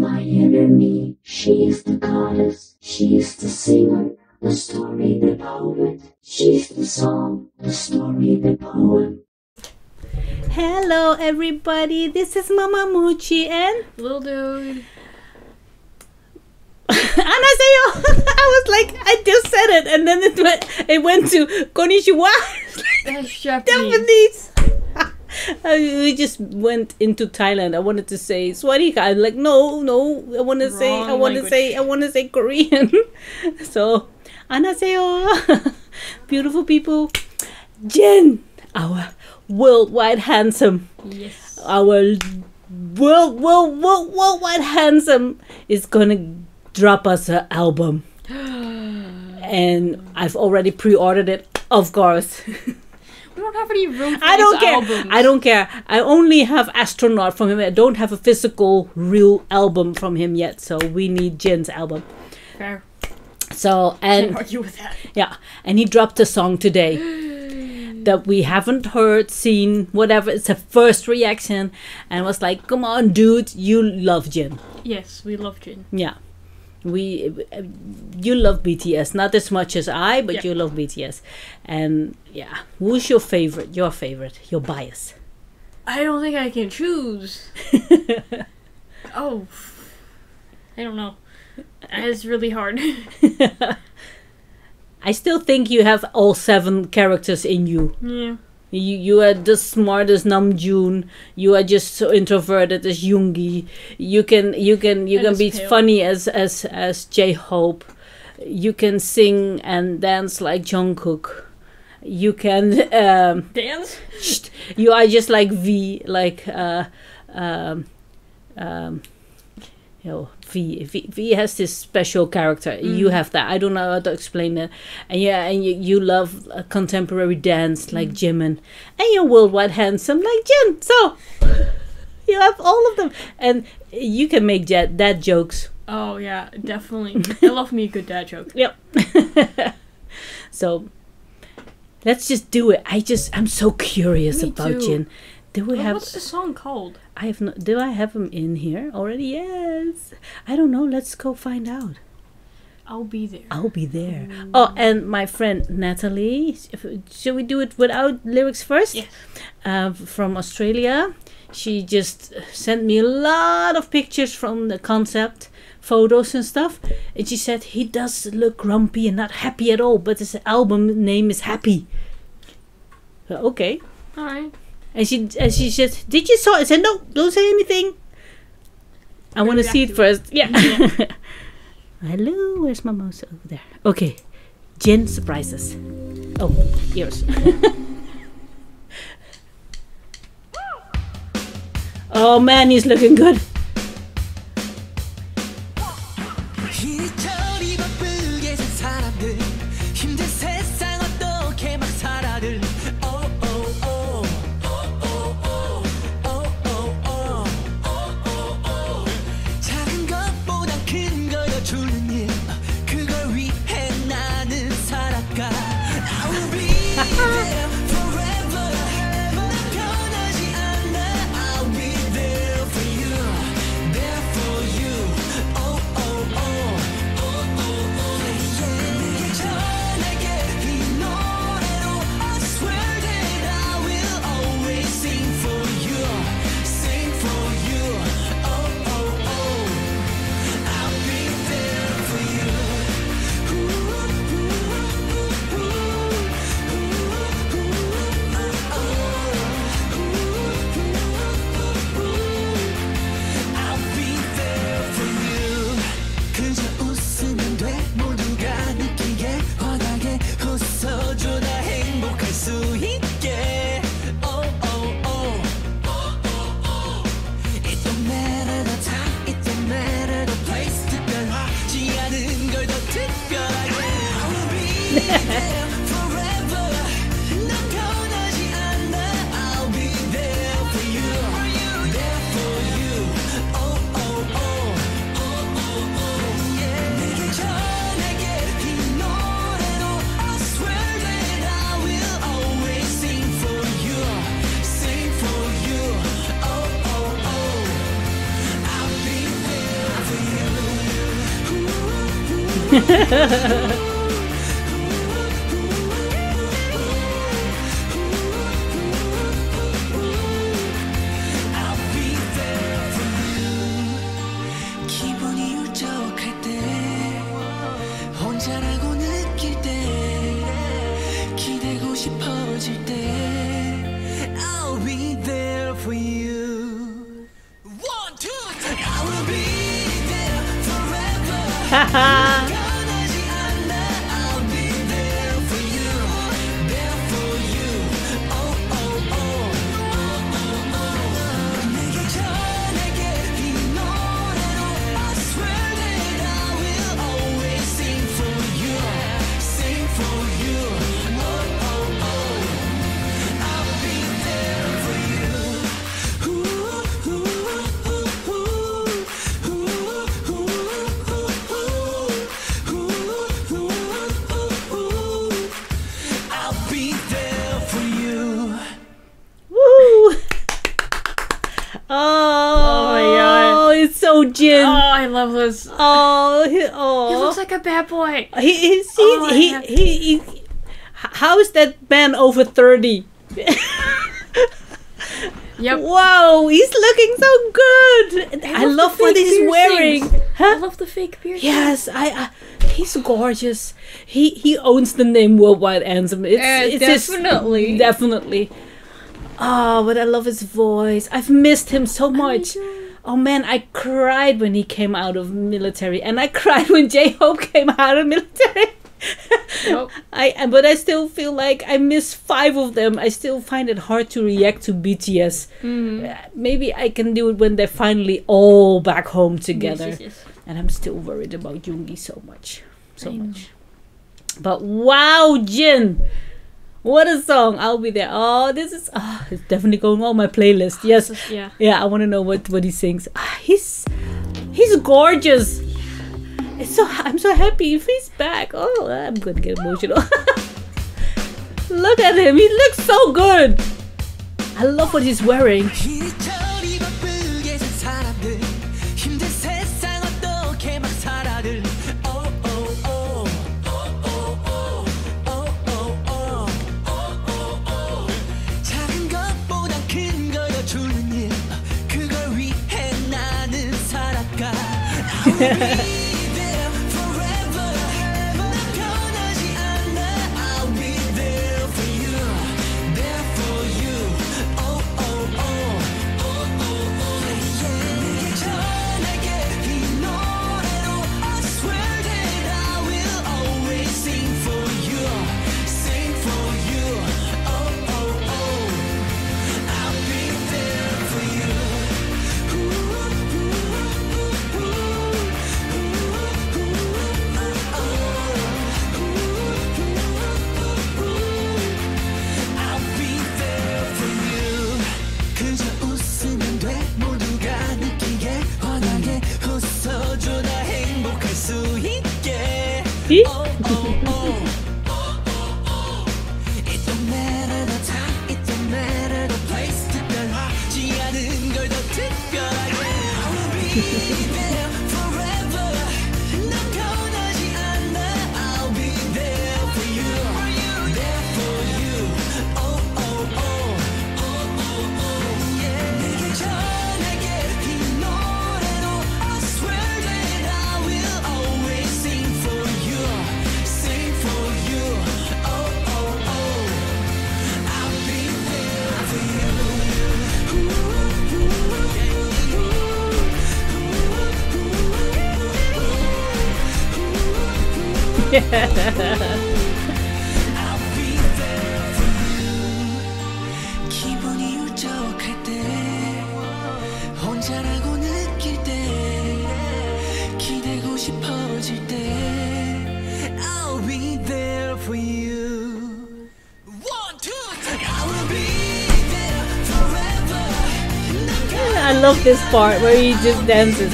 my enemy. She is the goddess, she is the singer, the story, the poet. She is the song, the story, the poem. Hello everybody, this is Mama Mochi and Lil Dude. Annaseo! I was like, I just said it, and then it went to Konnichiwa. That's Japanese. We just went into Thailand. I wanted to say Swadika. I'm like, no. I want to say Korean. So, Annaseo, beautiful people. Jin, our worldwide handsome. Yes. Our worldwide handsome is gonna drop us an album, and I've already pre-ordered it, of course. We don't have any room for I don't care. I only have Astronaut from him. I don't have a physical real album from him yet, so we need Jin's album. Fair. So, and can't argue with that. Yeah, and he dropped a song today that we haven't heard, seen, whatever. It's a first reaction, and was like, come on dude, you love Jin. Yes, we love Jin. Yeah. You love BTS, not as much as I, but you love BTS. And yeah, who's your favorite? Your bias? I don't think I can choose. Oh, I don't know. It's really hard. I still think you have all 7 characters in you. Yeah. You are the smartest Namjoon. You are just so introverted as Yoongi. You can be funny as J-Hope. You can sing and dance like Jungkook. You can dance. You are just like V, like you know, V has this special character. You have that. I don't know how to explain that. And yeah, and you love contemporary dance like Jimin, and you're worldwide handsome like Jin. So you have all of them, and you can make dad jokes. Oh yeah, definitely. I love me a good dad joke. Yep. So let's just do it. I'm so curious about Jin. Do we have? What's the song called? I have no. Do I have him in here already? Yes. I don't know. Let's go find out. I'll be there. I'll be there. Ooh. Oh, and my friend Natalie. Should we do it without lyrics first? Yes. From Australia, she just sent me a lot of pictures from the concept, photos and stuff, and she said he does look grumpy and not happy at all. But his album name is Happy. Okay. All right. And she said, did you saw it? I said, no, don't say anything. I want to see it first. Yeah. Hello, where's my mouse? Over there. Okay. Jin surprises. Oh, yours. Oh man, he's looking good. Jin. Oh, I love this. Oh, he looks like a bad boy. He how is that man over 30? Yep. Wow, he's looking so good. I love what he's wearing. Huh? I love the fake beard. Yes, he's gorgeous. He owns the name World Wide Handsome. It's definitely. Definitely. Oh, but I love his voice. I've missed him so much. Oh man, I cried when he came out of military, and I cried when J-Hope came out of military. Nope. But I still feel like I miss 5 of them. I still find it hard to react to BTS. Maybe I can do it when they're finally all back home together. Yes. And I'm still worried about Yoongi so much. But wow, Jin. What a song! I'll be there. Oh, this is. Oh, it's definitely going on my playlist. Yes. Yeah. I want to know what he sings. He's gorgeous. I'm so happy if he's back. Oh, I'm gonna get emotional. Look at him. He looks so good. I love what he's wearing. I love this part where he just dances.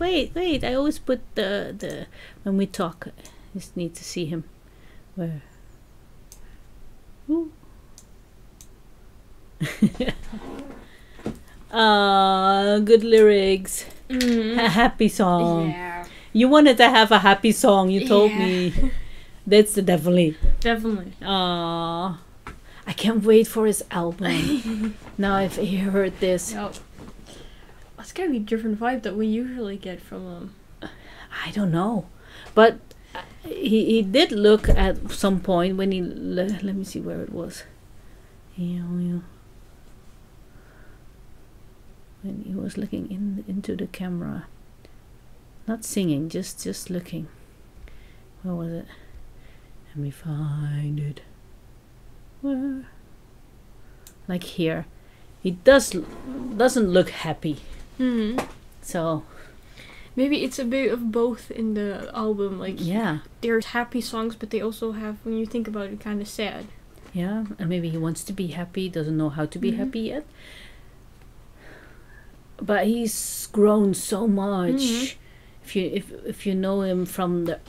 Wait! I always put the when we talk. I just need to see him. Where? Ooh. Good lyrics. Mm-hmm. A happy song. Yeah. You wanted to have a happy song. You told me. That's the definitely. Aww. I can't wait for his album. Now I've heard this. Yep. That's gotta be a different vibe that we usually get from him. I don't know, but he did look at some point when he let me see where it was. When he was looking into the camera, not singing, just looking. Where was it? Let me find it. Where? Like here, he doesn't look happy. Mm-hmm. So maybe it's a bit of both in the album. Like there's happy songs, but they also have, when you think about it, kind of sad. Yeah, and maybe he wants to be happy, doesn't know how to be happy yet. But he's grown so much. Mm-hmm. If you know him from the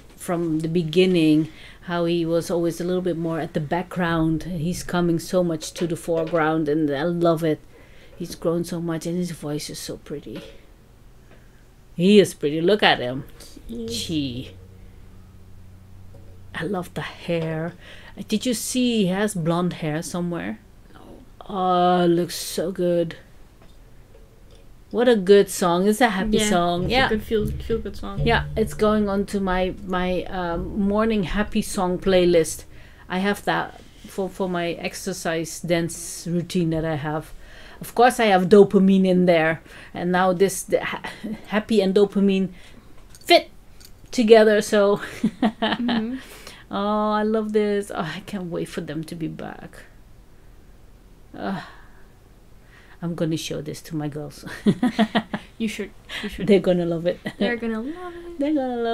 beginning, how he was always a little bit more at the background, he's coming so much to the foreground, and I love it. He's grown so much, and his voice is so pretty. He is pretty. Look at him. Gee. I love the hair. Did you see he has blonde hair somewhere? No. Oh, looks so good. What a good song. It's a happy song. It's a good feel good song. Yeah, it's going on to my morning happy song playlist. I have that for my exercise dance routine that I have. Of course I have dopamine in there, and now happy and dopamine fit together, so mm-hmm. Oh, I love this. Oh, I can't wait for them to be back. I'm gonna show this to my girls. You should. They're gonna love it. They're gonna love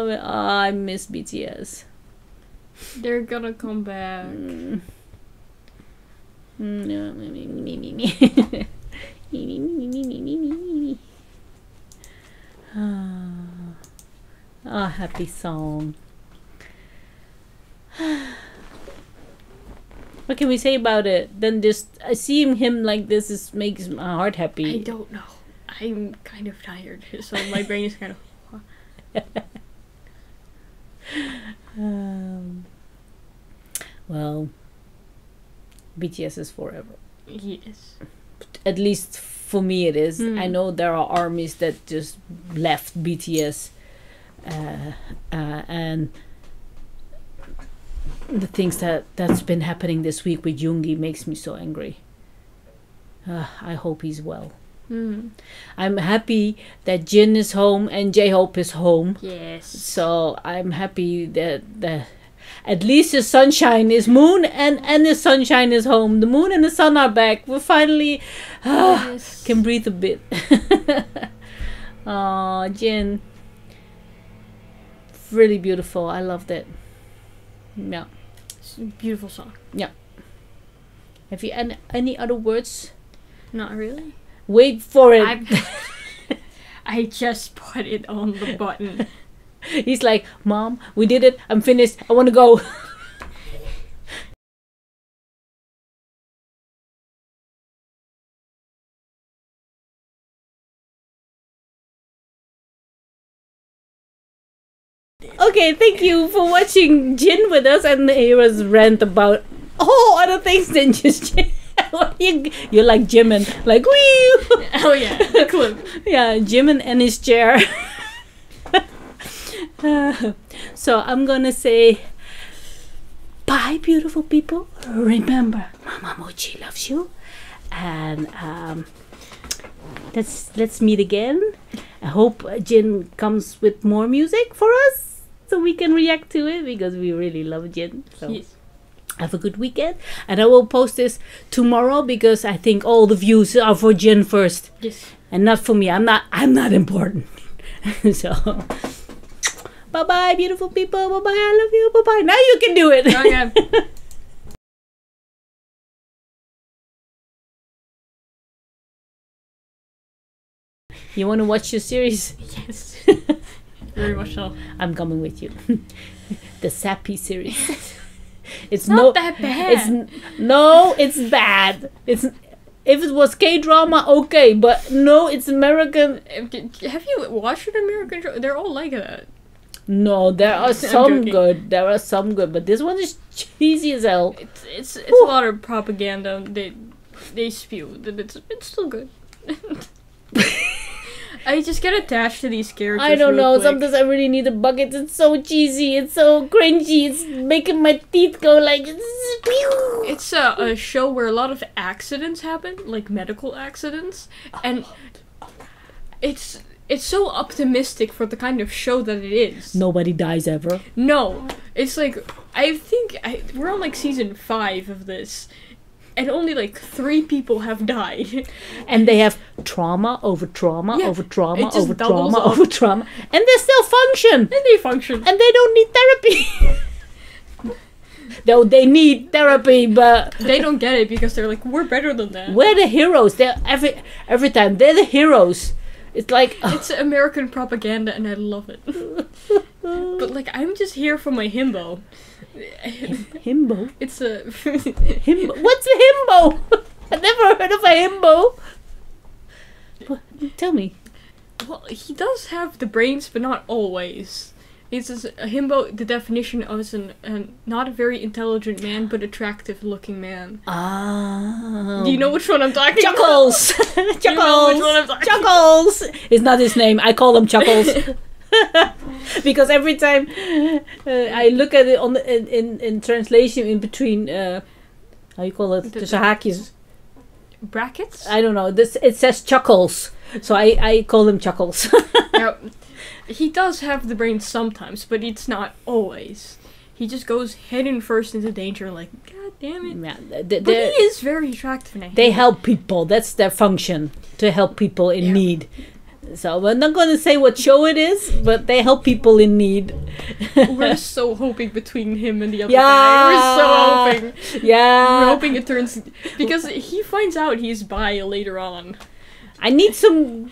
it. Oh, I miss BTS. They're gonna come back. No, me. Ah, happy song. What can we say about it? Then just seeing him like this makes my heart happy. I don't know. I'm kind of tired, so my brain is kind of. Well, BTS is forever. Yes. At least for me, it is. I know there are armies that just left BTS, and the things that's been happening this week with Yoongi makes me so angry. I hope he's well. I'm happy that Jin is home and J-Hope is home. Yes. So I'm happy that at least the sunshine is moon, and the sunshine is home. The moon and the sun are back. We finally can breathe a bit. Oh, Jin. Really beautiful. I loved it. Yeah. It's a beautiful song. Yeah. Have you any other words? Not really. Wait for it. I just put it on the button. He's like, Mom, we did it. I'm finished. I want to go. Okay, thank you for watching Jin with us and Hera's rant about whole other things than just Jin. You're like Jimin. Like, woo! Oh, yeah. Cool. Yeah, Jimin and his chair. So I'm gonna say bye, beautiful people. Remember, Mama Mochi loves you, and let's meet again. I hope Jin comes with more music for us so we can react to it, because we really love Jin. So yes. Have a good weekend, and I will post this tomorrow, because I think all the views are for Jin first, and not for me. I'm not important. So. Bye bye, beautiful people. Bye bye, I love you. Bye bye. Now you can do it. Okay. You want to watch your series? Yes. Very much so. I'm coming with you. The sappy series. It's not that bad. It's bad. It's if it was K-drama, okay, but no, it's American. Have you watched an American show? They're all like that. No, there are some good. There are some good, but this one is cheesy as hell. It's a lot of propaganda they spew, but it's still good. I just get attached to these characters. I don't know. Quick. Sometimes I really need a bucket. It's so cheesy. It's so cringy. It's making my teeth go like. It's a show where a lot of accidents happen, like medical accidents, and it's so optimistic for the kind of show that it is. Nobody dies ever. No, it's like I think we're on like season 5 of this. And only like 3 people have died. And they have trauma over trauma over trauma over trauma over trauma. And they still function. And they function. And they don't need therapy. Though they need therapy, but... They don't get it because they're like, we're better than that. We're the heroes. They're every time. They're the heroes. It's like... It's American propaganda and I love it. But like, I'm just here for my himbo. Himbo? It's a... Himbo? What's a himbo? I've never heard of a himbo. Tell me. Well, he does have the brains, but not always. It's a himbo, the definition of is not a very intelligent man, but attractive looking man. Ah. Do you know which one I'm talking about? Chuckles! Chuckles! It's not his name, I call him Chuckles. Because every time I look at it on the, in translation in between how you call it, tussen haakjes, brackets, I don't know, this it says Chuckles, so I call him Chuckles. Now, he does have the brain sometimes, but it's not always. He just goes head in first into danger, like god damn it. Yeah, but he is very attractive. They help people. That's their function, to help people in need. So I'm not going to say what show it is, but they help people in need. We're so hoping between him and the other guy. We're so hoping. Yeah. We're hoping it turns... Because he finds out he's bi later on. I need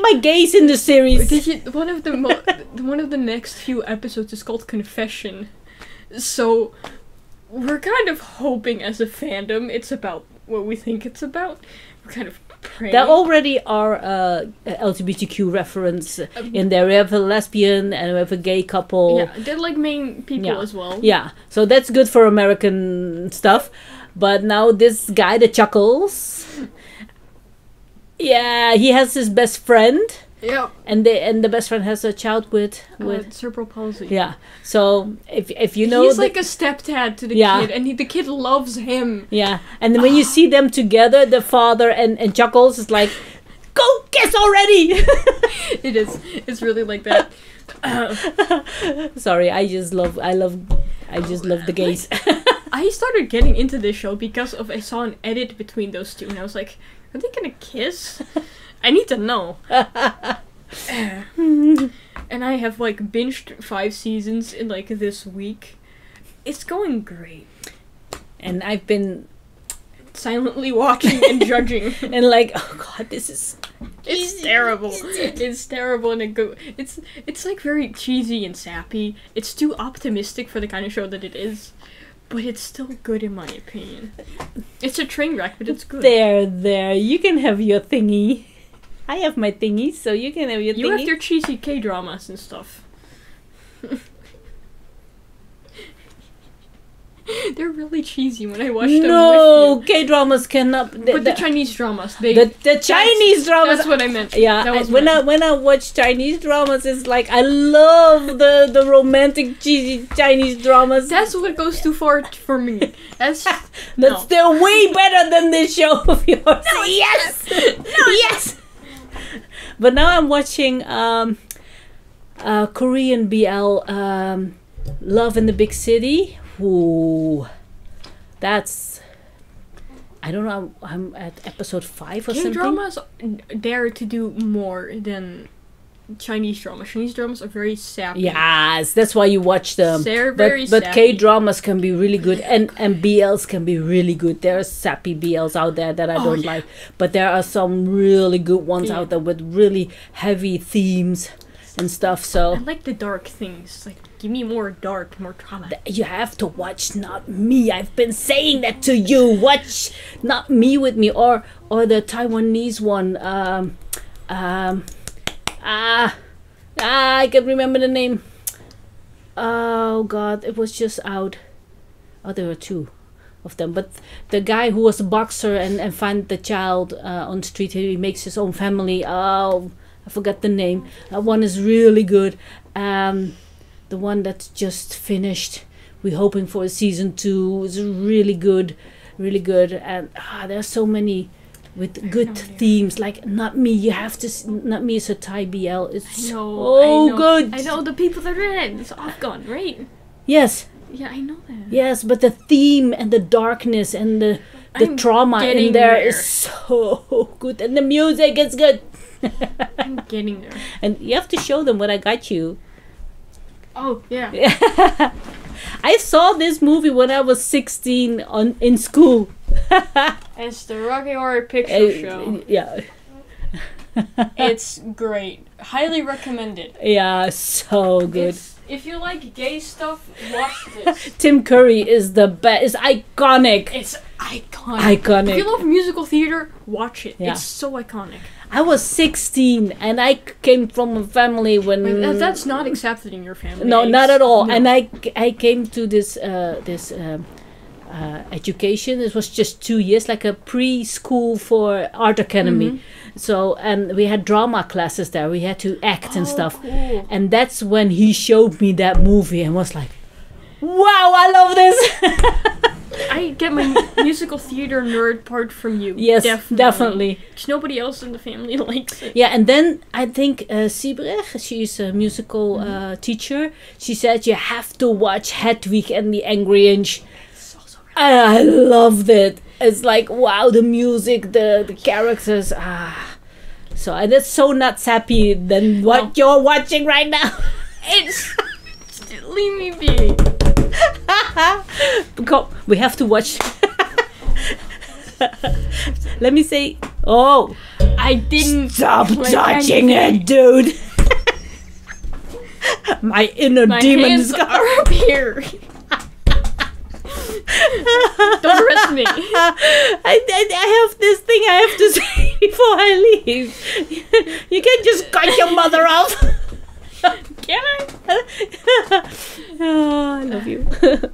my gays in the series. One of the next few episodes is called Confession. So we're kind of hoping as a fandom it's about what we think it's about. We're kind of... Pray. There already are LGBTQ reference in there. We have a lesbian and we have a gay couple. Yeah, they're like main people as well. Yeah, so that's good for American stuff. But now this guy, the Chuckles, he has his best friend. Yeah, and the best friend has a child with cerebral palsy. Yeah, so if you know, he's like a stepdad to the kid, and the kid loves him. Yeah, and when you see them together, the father and Chuckles is like, go kiss already. It is. It's really like that. Sorry, I just love the gays. Like, I started getting into this show because I saw an edit between those two, and I was like, are they gonna kiss? I need to know. And I have like binged 5 seasons in like this week. It's going great. And I've been silently watching and judging. And like, oh god, this is... It's terrible. It's terrible and it's like very cheesy and sappy. It's too optimistic for the kind of show that it is. But it's still good in my opinion. It's a train wreck, but it's good. There. You can have your thingy. I have my thingies, so you can have your thingy. You have your cheesy K-dramas and stuff. They're really cheesy when I watch them. No, K-dramas cannot... But the Chinese dramas. The Chinese dramas. That's what I meant. Yeah, when I watch Chinese dramas, it's like I love the romantic cheesy Chinese dramas. That's what goes too far for me. That's still way better than this show of yours. No, yes! No, yes! But now I'm watching Korean BL, Love in the Big City. Ooh, that's... I don't know, I'm at episode 5 or something. K-dramas dare to do more than Chinese dramas. Chinese dramas are very sappy. Yes, that's why you watch them. They're very sappy. But K-dramas can be really good, and BLs can be really good. There are sappy BLs out there that I don't like, but there are some really good ones out there with really heavy themes and stuff. So I like the dark things. Like, give me more dark, more drama. You have to watch Not Me. I've been saying that to you. Watch Not Me with me, or the Taiwanese one. I can't remember the name. Oh God, it was just out. Oh, there were two of them. But the guy who was a boxer and find the child on the street, he makes his own family. Oh, I forgot the name. That one is really good. The one that's just finished, we're hoping for a season 2. It's really good, really good. And there's so many with good themes. Like Not Me, you have to see. Not Me is a Thai BL. It's so good. I know the people that are in it. It's Afghan, right? Yes. Yeah, I know that. Yes, but the theme and the darkness and the trauma in there is so good, and the music is good. I'm getting there. And you have to show them what I got you. Oh yeah. I saw this movie when I was 16 in school. It's the Rocky Horror Picture Show. Yeah. It's great. Highly recommended. Yeah, so good. If you like gay stuff, watch this. Tim Curry is the best. It's iconic. It's iconic. Iconic. If you love musical theater, watch it. Yeah. It's so iconic. I was 16 and I came from a family when... Wait, that's not accepted in your family. No, not at all. No. And I came to this education. It was just 2 years, like a preschool for art academy. So, and we had drama classes there. We had to act and stuff. Cool. And that's when he showed me that movie and was like, wow, I love this. I get my musical theater nerd part from you. Yes, definitely. Because nobody else in the family likes it. Yeah, and then I think Siebrecht, she's a musical teacher, she said you have to watch Hedwig and the Angry Inch. I loved it. It's like, wow, the music, the characters. So that's so not sappy than what you're watching right now. It's... Leave me be. We have to watch. Let me say. Oh, I didn't stop touching it, dude. My inner demons are up here. Don't arrest me. I have this thing I have to say before I leave. You can't just cut your mother off. Can I? Oh, I love you.